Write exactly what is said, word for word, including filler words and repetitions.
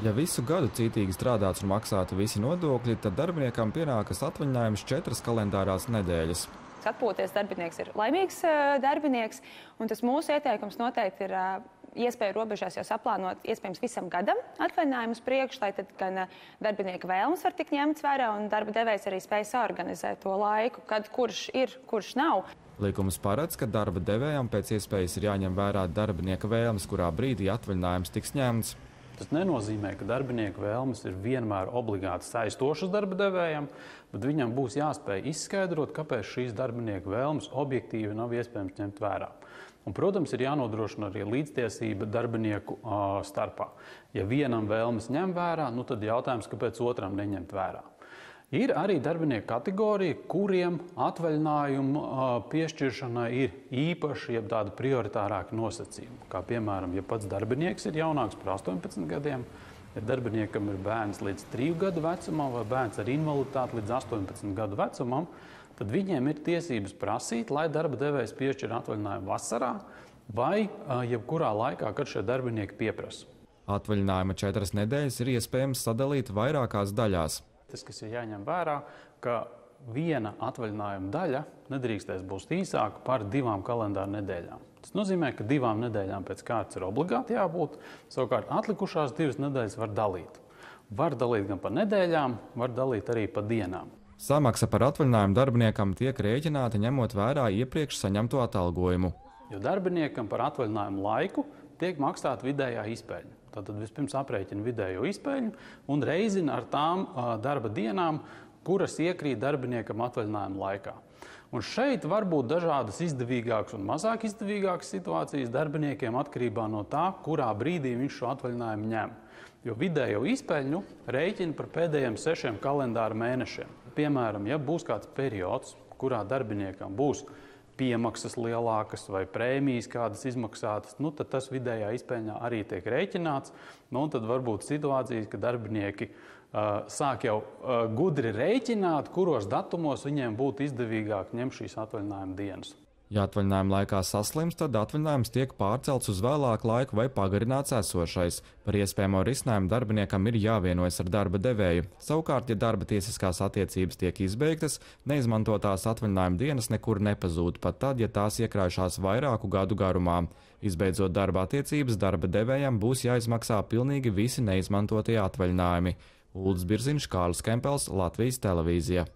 Ja visu gadu cītīgi strādāts un maksāti visi nodokļi, tad darbiniekam pienākas atvaļinājums četras kalendārās nedēļas. Atpūties darbinieks ir laimīgs darbinieks, un tas mūsu ieteikums noteikti ir iespēja robežās jau saplānot iespējams visam gadam atvaļinājumus priekš, lai tad gan darbinieka vēlmes var tik ņemts vērā, un darba devējs arī spēj saorganizēt to laiku, kad kurš ir, kurš nav. Likums paredz, ka darba devējam pēc iespējas ir jāņem vērā darbinieka vēlmes, kurā brīdī atvaļinājums tiks ņemts. Tas nenozīmē, ka darbinieku vēlmes ir vienmēr obligāti saistošas darba devējam, bet viņam būs jāspēj izskaidrot, kāpēc šīs darbinieku vēlmes objektīvi nav iespējams ņemt vērā. Un, protams, ir jānodrošina arī līdztiesība darbinieku uh, starpā. Ja vienam vēlmes ņem vērā, nu tad jautājums, kāpēc otram neņemt vērā. Ir arī darbinieku kategorija, kuriem atvaļinājumu piešķiršanai ir īpaši, jeb tāda prioritārāka nosacījuma. Kā piemēram, ja pats darbinieks ir jaunāks par astoņpadsmit gadiem, ja darbiniekam ir bērns līdz trīs gadu vecumam vai bērns ar invaliditāti līdz astoņpadsmit gadu vecumam, tad viņiem ir tiesības prasīt, lai darba devējs piešķir atvaļinājumu vasarā vai jebkurā laikā, kad šie darbinieki pieprasa. Atvaļinājuma četras nedēļas ir iespējams sadalīt vairākās daļās. Tas, kas ir jāņem vērā, ka viena atvaļinājuma daļa nedrīkstēs būt īsāka par divām kalendāru nedēļām. Tas nozīmē, ka divām nedēļām pēc kārtas ir obligāti jābūt, savukārt atlikušās divas nedēļas var dalīt. Var dalīt gan pa nedēļām, var dalīt arī pa dienām. Samaksa par atvaļinājumu darbiniekam tiek rēķināta ņemot vērā iepriekš saņemto atalgojumu. Jo darbiniekam par atvaļinājumu laiku tiek maksāta vidējā izpēļņa. Tātad vispirms aprēķina vidējo izpēļņu un reizina ar tām darba dienām, kuras iekrīt darbiniekam atvaļinājuma laikā. Un šeit var būt dažādas izdevīgākas un mazāk izdevīgākas situācijas darbiniekiem atkarībā no tā, kurā brīdī viņš šo atvaļinājumu ņem. Jo vidējo izpēļņu rēķina par pēdējiem sešiem kalendāra mēnešiem. Piemēram, ja būs kāds periods, kurā darbiniekam būs piemaksas lielākas vai prēmijas kādas izmaksātas, nu tad tas vidējā izpēļņā arī tiek rēķināts. Nu un tad var būt situācijas, ka darbinieki uh, sāk jau uh, gudri rēķināt, kuros datumos viņiem būtu izdevīgāk ņemt šīs atvaļinājuma dienas. Ja atvaļinājuma laikā saslims, tad atvaļinājums tiek pārcelts uz vēlāku laiku vai pagarināts esošais. Par iespējamo risinājumu darbiniekam ir jāvienojas ar darba devēju. Savukārt, ja darba tiesiskās attiecības tiek izbeigtas, neizmantotās atvaļinājuma dienas nekur nepazūd, pat tad, ja tās iekrājušās vairāku gadu garumā. Izbeidzot darba attiecības, darba devējam būs jāizmaksā pilnīgi visi neizmantotie atvaļinājumi. Uldis Birziņš, Kārlis Kempels, Latvijas Televīzija.